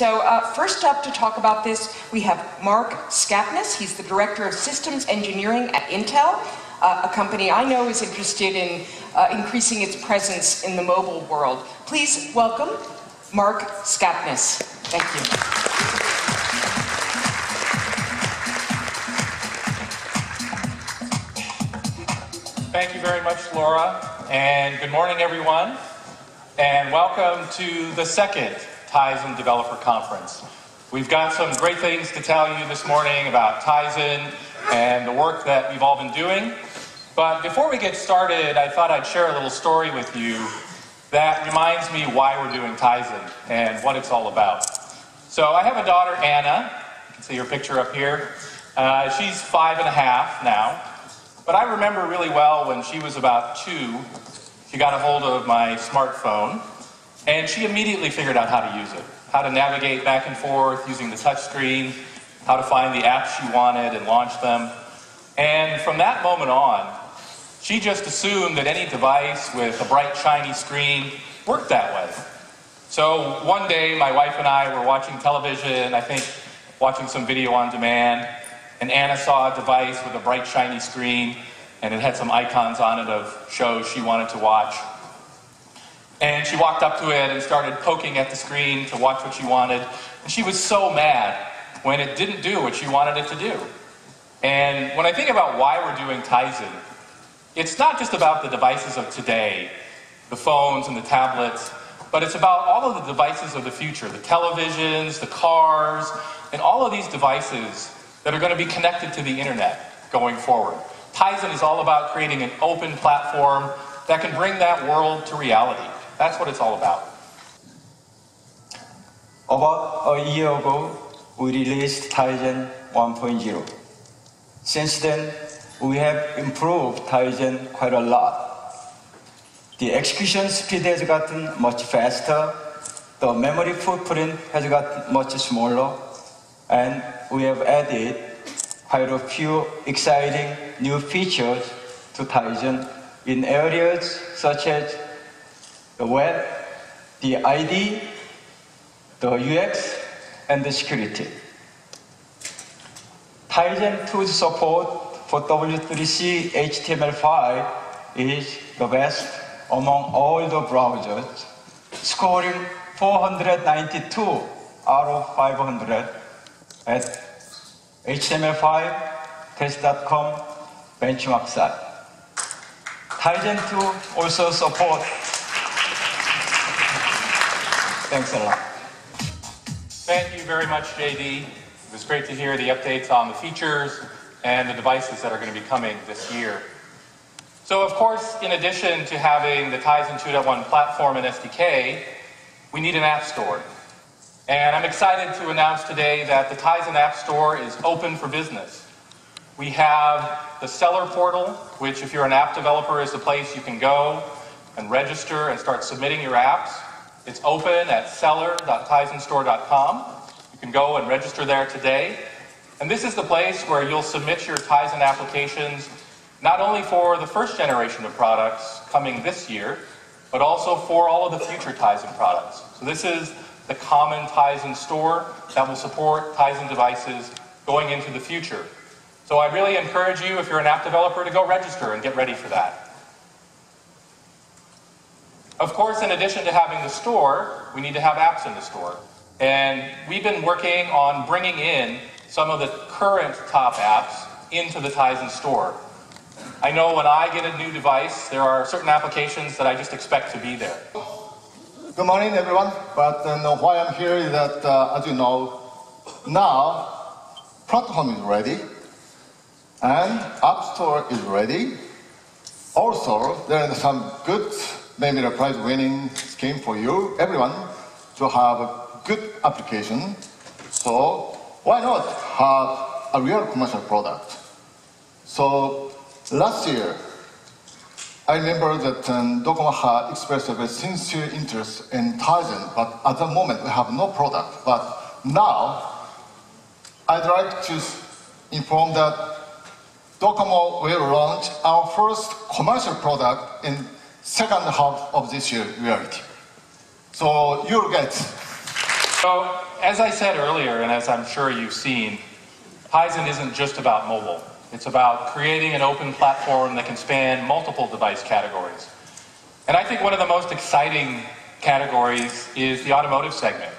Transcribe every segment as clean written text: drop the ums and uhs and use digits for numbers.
So first up to talk about this, we have Mark Skarpness. He's the Director of Systems Engineering at Intel, a company I know is interested in increasing its presence in the mobile world. Please welcome Mark Skarpness. Thank you. Thank you very much, Laura, and good morning, everyone, and welcome to the second Tizen Developer Conference. We've got some great things to tell you this morning about Tizen and the work that we've all been doing. But before we get started, I thought I'd share a little story with you that reminds me why we're doing Tizen and what it's all about. So I have a daughter, Anna. You can see her picture up here. She's 5 and a half now. But I remember really well when she was about 2, she got a hold of my smartphone. And she immediately figured out how to use it, how to navigate back and forth using the touchscreen, how to find the apps she wanted and launch them. And from that moment on, she just assumed that any device with a bright, shiny screen worked that way. So one day, my wife and I were watching television, I think watching some video on demand, and Anna saw a device with a bright, shiny screen, and it had some icons on it of shows she wanted to watch. And she walked up to it and started poking at the screen to watch what she wanted. And she was so mad when it didn't do what she wanted it to do. And when I think about why we're doing Tizen, it's not just about the devices of today, the phones and the tablets, but it's about all of the devices of the future, the televisions, the cars, and all of these devices that are going to be connected to the internet going forward. Tizen is all about creating an open platform that can bring that world to reality. That's what it's all about. About a year ago, we released Tizen 1.0. Since then, we have improved Tizen quite a lot. The execution speed has gotten much faster, the memory footprint has gotten much smaller, and we have added quite a few exciting new features to Tizen in areas such as the web, the ID, the UX, and the security. Tizen 2's support for W3C HTML5 is the best among all the browsers, scoring 492 out of 500 at html5test.com benchmark site. Tizen 2 also supports. Thanks a lot. Thank you very much, JD. It was great to hear the updates on the features and the devices that are going to be coming this year. So, of course, in addition to having the Tizen 2.1 platform and SDK, we need an app store. And I'm excited to announce today that the Tizen App Store is open for business. We have the seller portal, which if you're an app developer is the place you can go and register and start submitting your apps. It's open at seller.tizenstore.com. You can go and register there today. And this is the place where you'll submit your Tizen applications, not only for the first generation of products coming this year, but also for all of the future Tizen products. So this is the common Tizen store that will support Tizen devices going into the future. So I really encourage you, if you're an app developer, to go register and get ready for that. Of course, in addition to having the store, we need to have apps in the store. And we've been working on bringing in some of the current top apps into the Tizen store. I know when I get a new device, there are certain applications that I just expect to be there. Good morning, everyone. But why I'm here is that, as you know, now platform is ready, and App Store is ready. Also, there is some good maybe a prize-winning scheme for you, everyone, to have a good application. So why not have a real commercial product? So last year, I remember that Docomo had expressed a very sincere interest in Tizen, but at the moment we have no product. But now, I'd like to inform that Docomo will launch our first commercial product in second half of this year reality. So you'll get So, as I said earlier, and as I'm sure you've seen, Tizen isn't just about mobile. It's about creating an open platform that can span multiple device categories. And I think one of the most exciting categories is the automotive segment,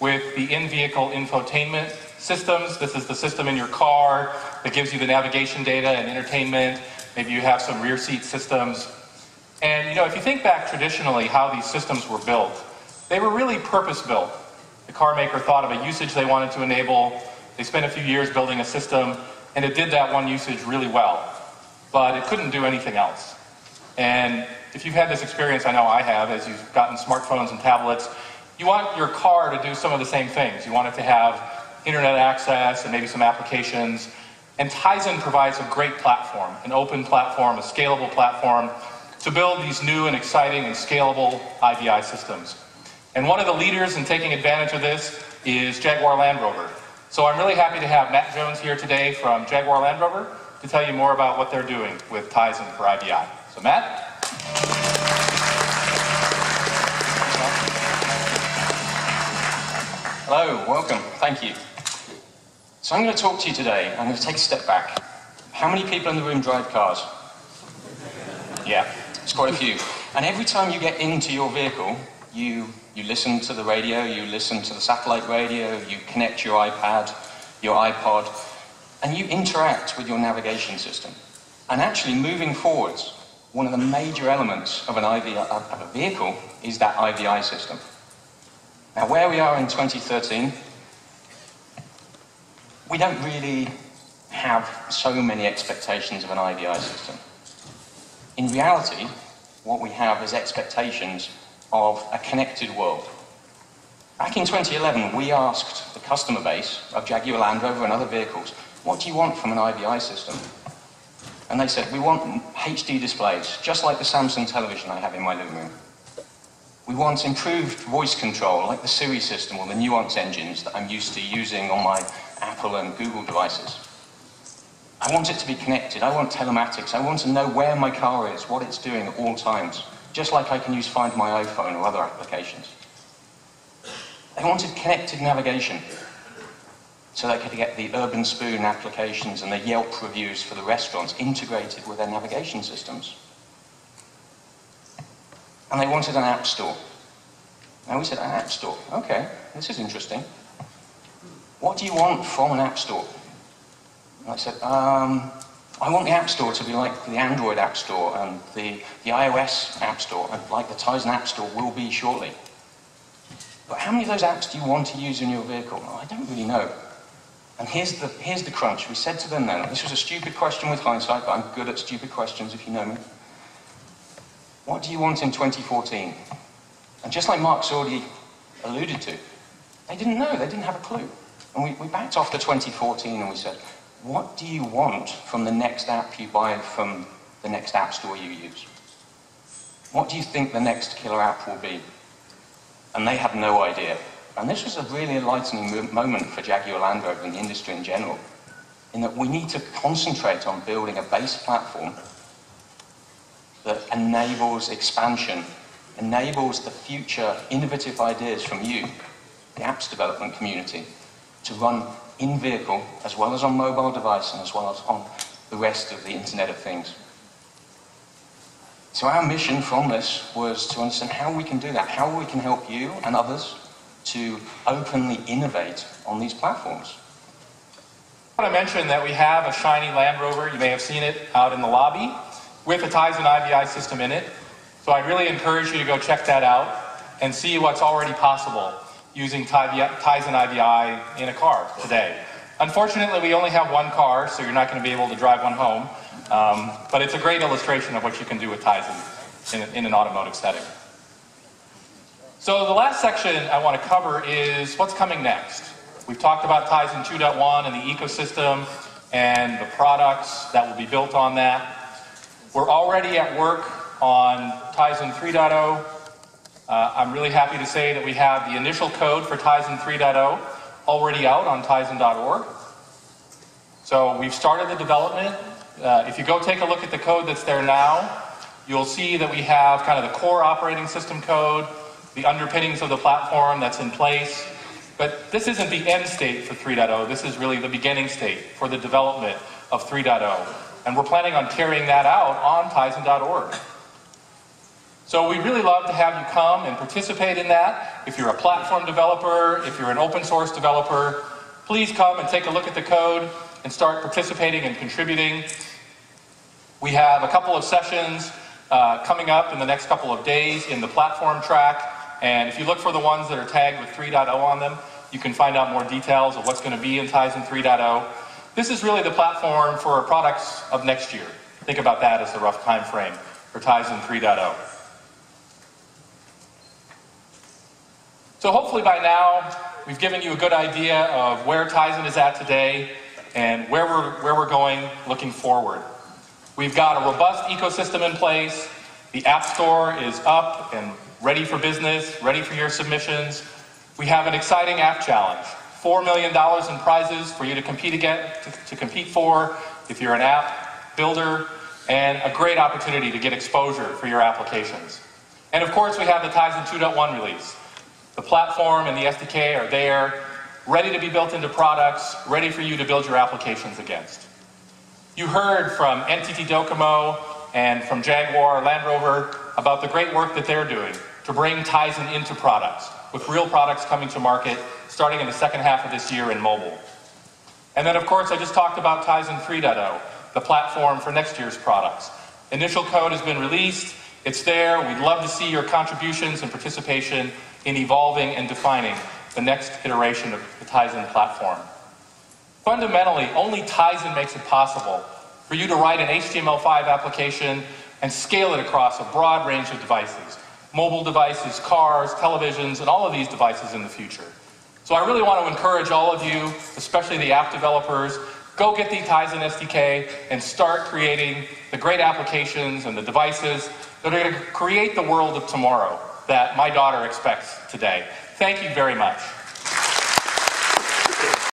with the in-vehicle infotainment systems. This is the system in your car that gives you the navigation data and entertainment. Maybe you have some rear seat systems. And, you know, if you think back traditionally how these systems were built, they were really purpose-built. The car maker thought of a usage they wanted to enable. They spent a few years building a system, and it did that one usage really well. But it couldn't do anything else. And if you've had this experience, I know I have, as you've gotten smartphones and tablets, you want your car to do some of the same things. You want it to have internet access and maybe some applications. And Tizen provides a great platform, an open platform, a scalable platform, to build these new and exciting and scalable IVI systems. And one of the leaders in taking advantage of this is Jaguar Land Rover. So I'm really happy to have Matt Jones here today from Jaguar Land Rover to tell you more about what they're doing with Tizen for IVI. So Matt? Hello, welcome, thank you. So I'm going to talk to you today. I'm going to take a step back. How many people in the room drive cars? Yeah, it's quite a few. And every time you get into your vehicle, you listen to the radio, you listen to the satellite radio, you connect your iPad, your iPod, and you interact with your navigation system. And actually, moving forwards, one of the major elements of a vehicle is that IVI system. Now, where we are in 2013, we don't really have so many expectations of an IVI system. In reality, what we have is expectations of a connected world. Back in 2011, we asked the customer base of Jaguar Land Rover and other vehicles, what do you want from an IVI system? And they said, we want HD displays, just like the Samsung television I have in my living room. We want improved voice control, like the Siri system or the Nuance engines that I'm used to using on my Apple and Google devices. I want it to be connected. I want telematics. I want to know where my car is, what it's doing at all times, just like I can use Find My iPhone or other applications. They wanted connected navigation, so they could get the Urban Spoon applications and the Yelp reviews for the restaurants integrated with their navigation systems. And they wanted an app store. Now we said, an app store, okay, this is interesting. What do you want from an app store? And I said, I want the app store to be like the Android app store and the iOS app store, and like the Tizen app store will be shortly. But how many of those apps do you want to use in your vehicle? Oh, I don't really know. And here's the crunch. We said to them then, this was a stupid question with hindsight, but I'm good at stupid questions if you know me. What do you want in 2014? And just like Mark's already alluded to, they didn't know, they didn't have a clue. And we backed off to 2014 and we said, what do you want from the next app you buy from the next app store you use? What do you think the next killer app will be? And they had no idea. And this was a really enlightening moment for Jaguar Land Rover and the industry in general, in that we need to concentrate on building a base platform that enables expansion, enables the future innovative ideas from you, the apps development community, to run in-vehicle, as well as on mobile device, and as well as on the rest of the Internet of Things. So our mission from this was to understand how we can do that, how we can help you and others to openly innovate on these platforms. I want to mention that we have a shiny Land Rover, you may have seen it out in the lobby, with a Tizen IVI system in it. So I really encourage you to go check that out and see what's already possible using Tizen IVI in a car today. Unfortunately, we only have one car, so you're not going to be able to drive one home. But it's a great illustration of what you can do with Tizen in an automotive setting. So the last section I want to cover is what's coming next. We've talked about Tizen 2.1 and the ecosystem and the products that will be built on that. We're already at work on Tizen 3.0. I'm really happy to say that we have the initial code for Tizen 3.0 already out on Tizen.org. So we've started the development. If you go take a look at the code that's there now, you'll see that we have kind of the core operating system code, the underpinnings of the platform that's in place, But this isn't the end state for 3.0, this is really the beginning state for the development of 3.0. And we're planning on carrying that out on Tizen.org. So we really love to have you come and participate in that. If you're a platform developer, if you're an open source developer, please come and take a look at the code and start participating and contributing. We have a couple of sessions coming up in the next couple of days in the platform track. And if you look for the ones that are tagged with 3.0 on them, you can find out more details of what's going to be in Tizen 3.0. This is really the platform for our products of next year. Think about that as the rough time frame for Tizen 3.0. So hopefully by now, we've given you a good idea of where Tizen is at today and where we're going looking forward. We've got a robust ecosystem in place. The App Store is up and ready for business, ready for your submissions. We have an exciting app challenge. $4 million in prizes for you to compete against, to compete for if you're an app builder, and a great opportunity to get exposure for your applications. And of course, we have the Tizen 2.1 release. The platform and the SDK are there, ready to be built into products, ready for you to build your applications against. You heard from NTT Docomo and from Jaguar Land Rover about the great work that they're doing to bring Tizen into products, with real products coming to market starting in the second half of this year in mobile. And then of course I just talked about Tizen 3.0, the platform for next year's products. Initial code has been released, it's there, we'd love to see your contributions and participation in evolving and defining the next iteration of the Tizen platform. Fundamentally, only Tizen makes it possible for you to write an HTML5 application and scale it across a broad range of devices. Mobile devices, cars, televisions, and all of these devices in the future. So I really want to encourage all of you, especially the app developers, go get the Tizen SDK and start creating the great applications and the devices that are going to create the world of tomorrow that my daughter expects today. Thank you very much.